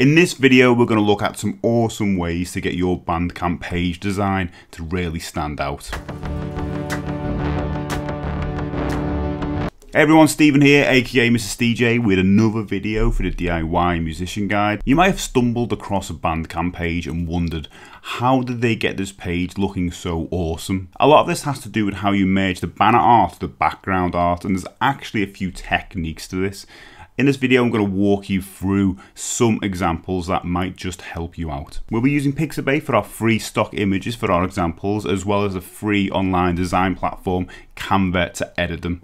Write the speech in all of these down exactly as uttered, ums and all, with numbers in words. In this video, we're going to look at some awesome ways to get your Bandcamp page design to really stand out. Hey everyone, Stephen here, aka Missus D J, with another video for the D I Y Musician Guide. You might have stumbled across a Bandcamp page and wondered, how did they get this page looking so awesome? A lot of this has to do with how you merge the banner art to the background art, and there's actually a few techniques to this. In this video, I'm going to walk you through some examples that might just help you out. We'll be using Pixabay for our free stock images for our examples, as well as a free online design platform, Canva, to edit them.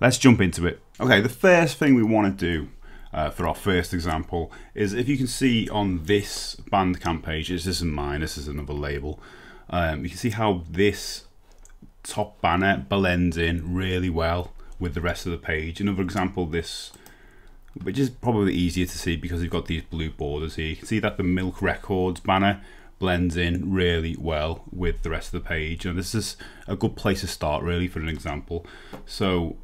Let's jump into it. Okay, the first thing we want to do uh, for our first example is, if you can see on this Bandcamp page, this isn't mine, this is another label, um, you can see how this top banner blends in really well with the rest of the page. Another example, this, which is probably easier to see because you've got these blue borders here, you can see that the Milk Records banner blends in really well with the rest of the page, and this is a good place to start really for an example. So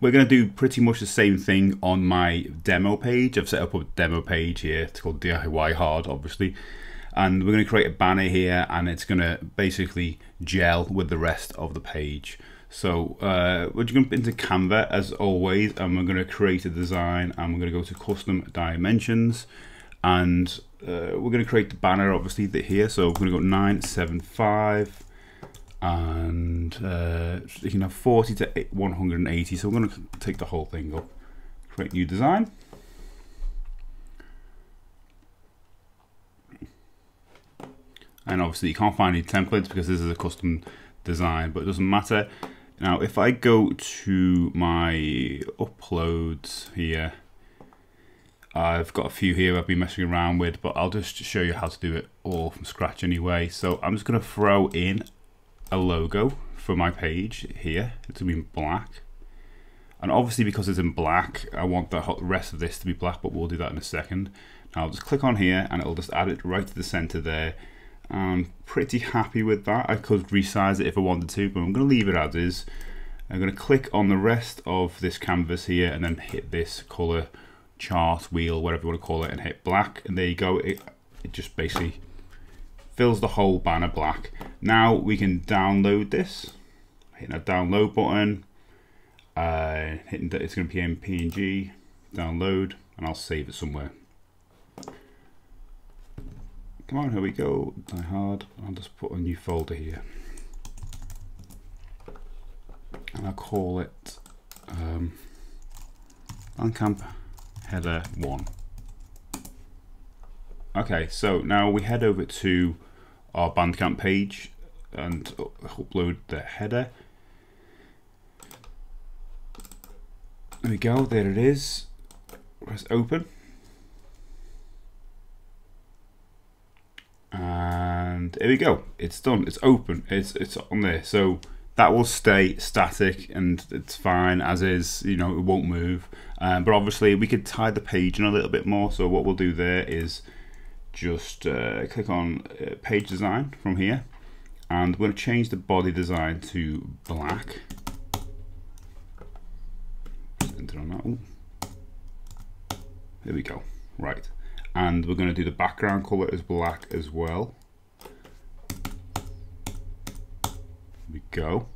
we're going to do pretty much the same thing on my demo page. I've set up a demo page here, it's called D I Y Hard obviously, and we're going to create a banner here and it's going to basically gel with the rest of the page. So uh, we're just going to jump into Canva as always, and we're going to create a design, and we're going to go to custom dimensions, and uh, we're going to create the banner obviously here, so we're going to go nine seventy-five. And uh, you can have forty to one hundred eighty, so we're going to take the whole thing up, create new design. And obviously you can't find any templates because this is a custom design, but it doesn't matter. Now if I go to my uploads here, I've got a few here I've been messing around with, but I'll just show you how to do it all from scratch anyway. So I'm just going to throw in a logo for my page here. It's gonna be in black, and obviously because it's in black I want the rest of this to be black, but we'll do that in a second. Now I'll just click on here and it'll just add it right to the center there. I'm pretty happy with that. I could resize it if I wanted to, but I'm gonna leave it as is. I'm gonna click on the rest of this canvas here and then hit this color chart wheel, whatever you want to call it, and hit black, and there you go. It, it just basically fills the whole banner black. Now we can download this, hitting that download button, uh, hitting that, it's going to be in P N G, download, and I'll save it somewhere. Come on, here we go, Die Hard. I'll just put a new folder here, and I'll call it um, Bandcamp Header one. Okay, so now we head over to our Bandcamp page and upload the header. There we go, there it is. Press open. And here we go, it's done, it's open, it's, it's on there. So that will stay static and it's fine as is, you know, it won't move. Um, but obviously we could tie the page in a little bit more. So what we'll do there is just uh, click on uh, page design from here, and we're going to change the body design to black. Enter on that one. There we go. Right, and we're going to do the background color as black as well. There we go.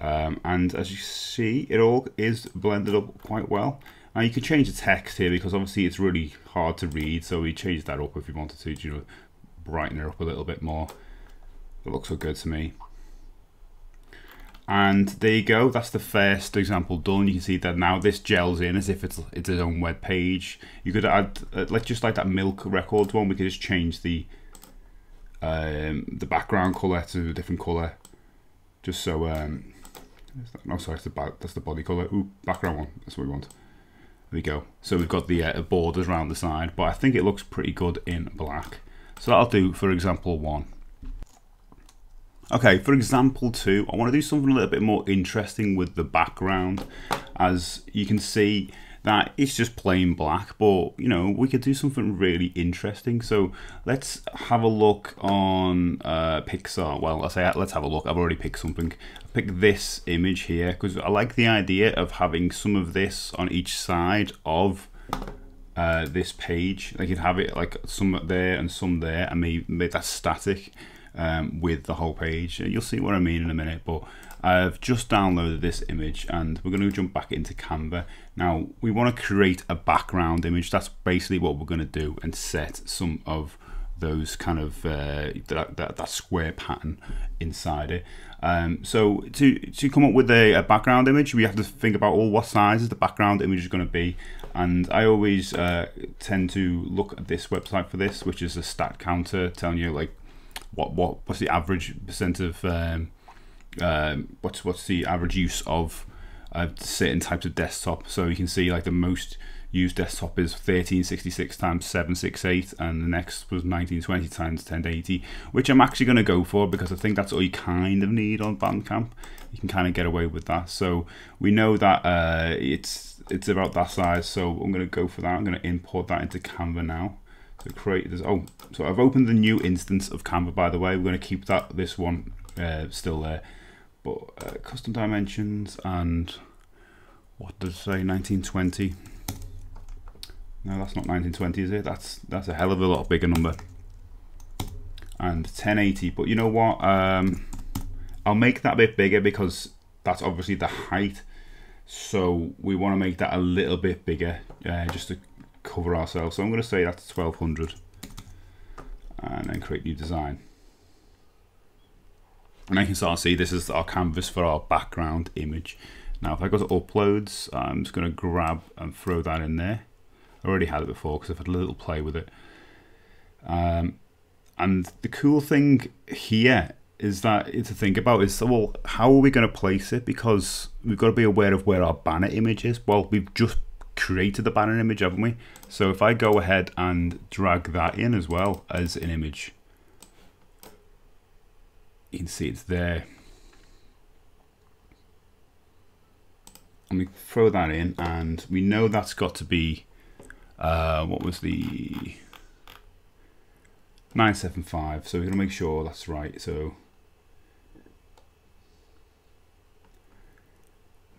Um, and as you see, it all is blended up quite well. Now you can change the text here because obviously it's really hard to read, so we changed that up if you wanted to, you know, brighten it up a little bit more. It looks so good to me. And there you go, that's the first example done. You can see that now this gels in as if it's it's its own web page. You could add, uh, let's just like that Milk Records one, we could just change the um, the background color to a different color, just so. Um, no, sorry, it's the back, that's the body color. Ooh, background one. That's what we want. There we go. So we've got the uh, borders around the side, but I think it looks pretty good in black. So that'll do for example one. Okay, for example two, I want to do something a little bit more interesting with the background. As you can see that it's just plain black, but you know, we could do something really interesting. So let's have a look on uh, Pixar. Well, I say let's have a look. I've already picked something. Pick this image here because I like the idea of having some of this on each side of uh, this page. They could have it like some there and some there, and maybe make that static um, with the whole page. You'll see what I mean in a minute, but I've just downloaded this image and we're going to jump back into Canva. Now we want to create a background image. That's basically what we're going to do, and set some of those kind of uh, that, that, that square pattern inside it. Um, so to, to come up with a, a background image, we have to think about, well, what size is the background image is going to be? And I always uh, tend to look at this website for this, which is a Statcounter, telling you like what, what what's the average percent of um, um, what's what's the average use of uh, certain types of desktop. So you can see like the most used desktop is thirteen sixty-six times seven sixty-eight, and the next was nineteen twenty times ten eighty, which I'm actually going to go for because I think that's all you kind of need on Bandcamp. You can kind of get away with that. So we know that uh, it's it's about that size, so I'm going to go for that. I'm going to import that into Canva now. So create this. Oh, so I've opened the new instance of Canva, by the way. We're going to keep that this one uh, still there, but uh, custom dimensions, and what does it say? nineteen twenty. No, that's not nineteen twenty, is it? That's that's a hell of a lot bigger number. And ten eighty, but you know what? Um, I'll make that a bit bigger because that's obviously the height. So we want to make that a little bit bigger uh, just to cover ourselves. So I'm going to say that's twelve hundred, and then create new design. And I can sort of see this is our canvas for our background image. Now, if I go to uploads, I'm just going to grab and throw that in there. I already had it before because I've had a little play with it. Um, and the cool thing here is that to think about is, well, how are we going to place it? Because we've got to be aware of where our banner image is. Well, we've just created the banner image, haven't we? So if I go ahead and drag that in as well as an image, you can see it's there. And we throw that in, and we know that's got to be Uh, what was the nine seven five? So we're gonna make sure that's right. So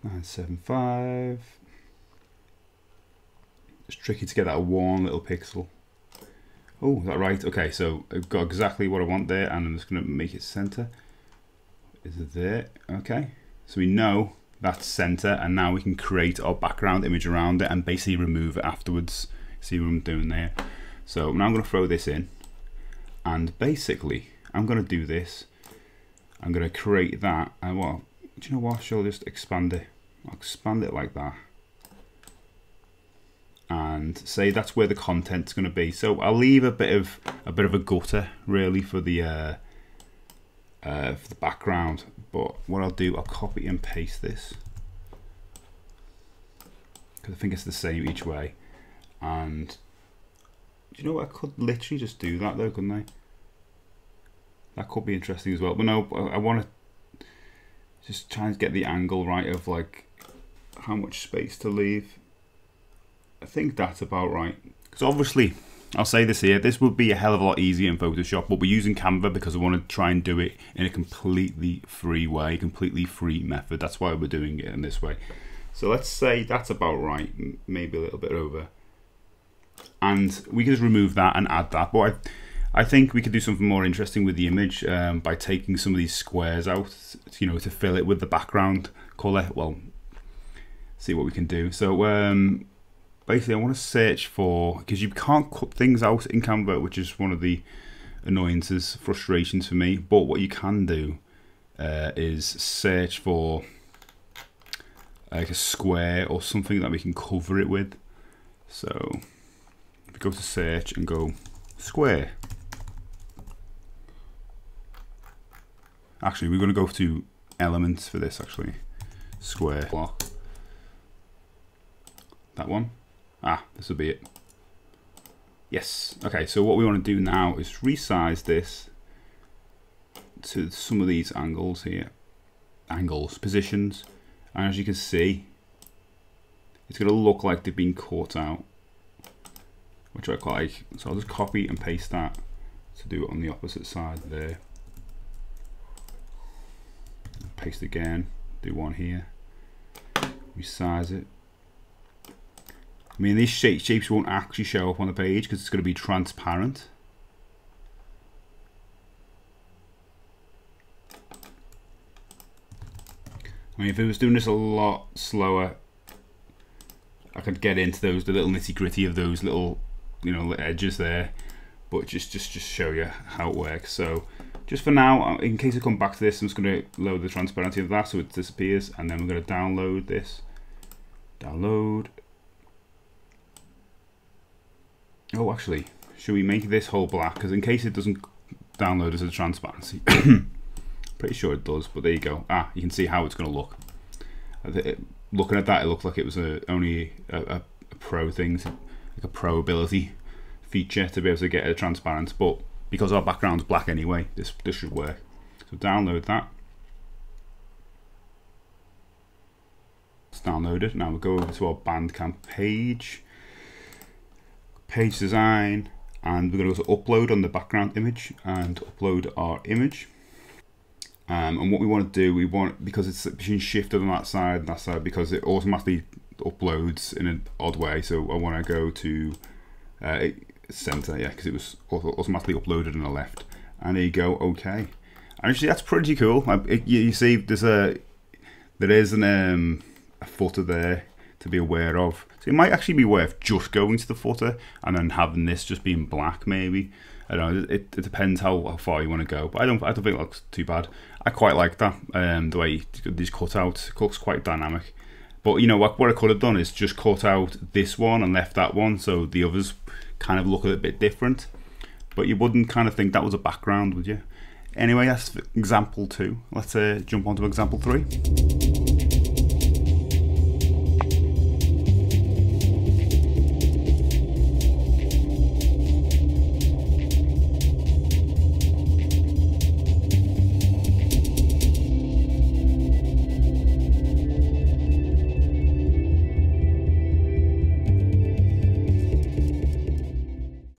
nine seven five. It's tricky to get that one little pixel. Oh, is that right? Okay, so I've got exactly what I want there, and I'm just gonna make it center. Is it there? Okay. So we know that's center, and now we can create our background image around it and basically remove it afterwards. See what I'm doing there? So now I'm going to throw this in, and basically I'm going to do this. I'm going to create that, and well, do you know what? I'll just expand it. I'll expand it like that, and say that's where the content's going to be. So I'll leave a bit of a bit of a gutter really for the uh, uh, for the background. But what I'll do, I'll copy and paste this because I think it's the same each way. And do you know what? I could literally just do that though, couldn't I? That could be interesting as well. But no, I, I want to just try and get the angle right of like how much space to leave. I think that's about right. Because obviously, I'll say this here, this would be a hell of a lot easier in Photoshop, but we're using Canva because I want to try and do it in a completely free way, completely free method. That's why we're doing it in this way. So let's say that's about right, maybe a little bit over. And we can just remove that and add that. But I, I think we could do something more interesting with the image um, by taking some of these squares out, you know, to fill it with the background color. Well, see what we can do. So, um... basically, I want to search for, because you can't cut things out in Canva, which is one of the annoyances, frustrations for me. But what you can do uh, is search for like a square or something that we can cover it with. So if we go to search and go square. Actually, we're going to go to elements for this, actually. Square block. That one. Ah, this will be it. Yes. Okay, so what we want to do now is resize this to some of these angles here. Angles, positions. And as you can see, it's going to look like they've been caught out, which I quite like. So I'll just copy and paste that to do it on the opposite side there. Paste again. Do one here. Resize it. I mean, these shapes won't actually show up on the page because it's going to be transparent. I mean, if it was doing this a lot slower, I could get into those, the little nitty gritty of those little, you know, edges there, but just just just show you how it works. So just for now, in case I come back to this, I'm just going to lower the transparency of that so it disappears, and then we're going to download this. Download. Oh, actually, should we make this whole black? Because in case it doesn't download as a transparency. Pretty sure it does, but there you go. Ah, you can see how it's going to look. Looking at that, it looked like it was a, only a, a, a pro thing, like a pro ability feature to be able to get a transparent, but because our background's black anyway, this, this should work. So download that. It's downloaded. Now we'll go over to our Bandcamp page. Page design, and we're going to go to upload on the background image and upload our image. Um, and what we want to do, we want, because it's between shifted on that side and that side, because it automatically uploads in an odd way. So I want to go to uh, center, yeah, because it was automatically uploaded on the left. And there you go, okay. And actually, that's pretty cool. It, you, you see, there's a there is an um, a footer there to be aware of. So it might actually be worth just going to the footer and then having this just being black, maybe. I don't know, it, it depends how, how far you want to go, but I don't I don't think it looks too bad. I quite like that, um, the way these cutouts, it looks quite dynamic. But you know, what, what I could have done is just cut out this one and left that one, so the others kind of look a bit different. But you wouldn't kind of think that was a background, would you? Anyway, that's example two. Let's uh, jump on to example three.